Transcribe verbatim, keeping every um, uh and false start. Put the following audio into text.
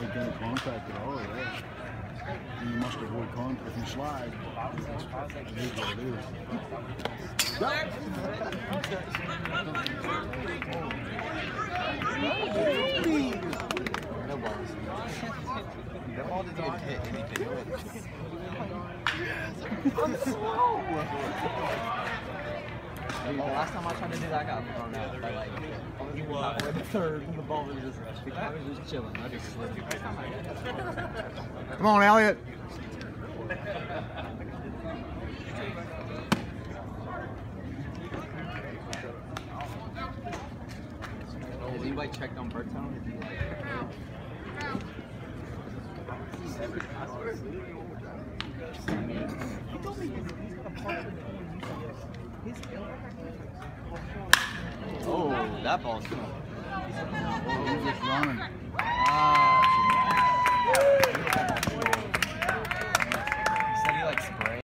make any contact at all, yeah. And you must avoid contact. If you slide, that's what it is. Yep. No balls. That ball didn't hit anything. I'm slow. Oh, last time I tried to do that, I got thrown out by like halfway the third, and the ball was just I was just chilling. I just slipped. Come on, Elliot. Has anybody checked on Bertone? He told me he's got a part of oh, that ball's cool. Oh, he's running. Ah.